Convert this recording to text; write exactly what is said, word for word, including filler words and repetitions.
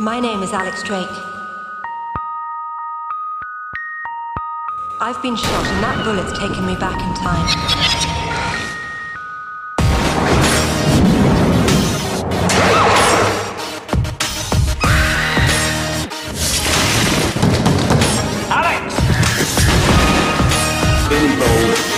My name is Alex Drake. I've been shot and that bullet's taken me back in time. Alex! Been bold.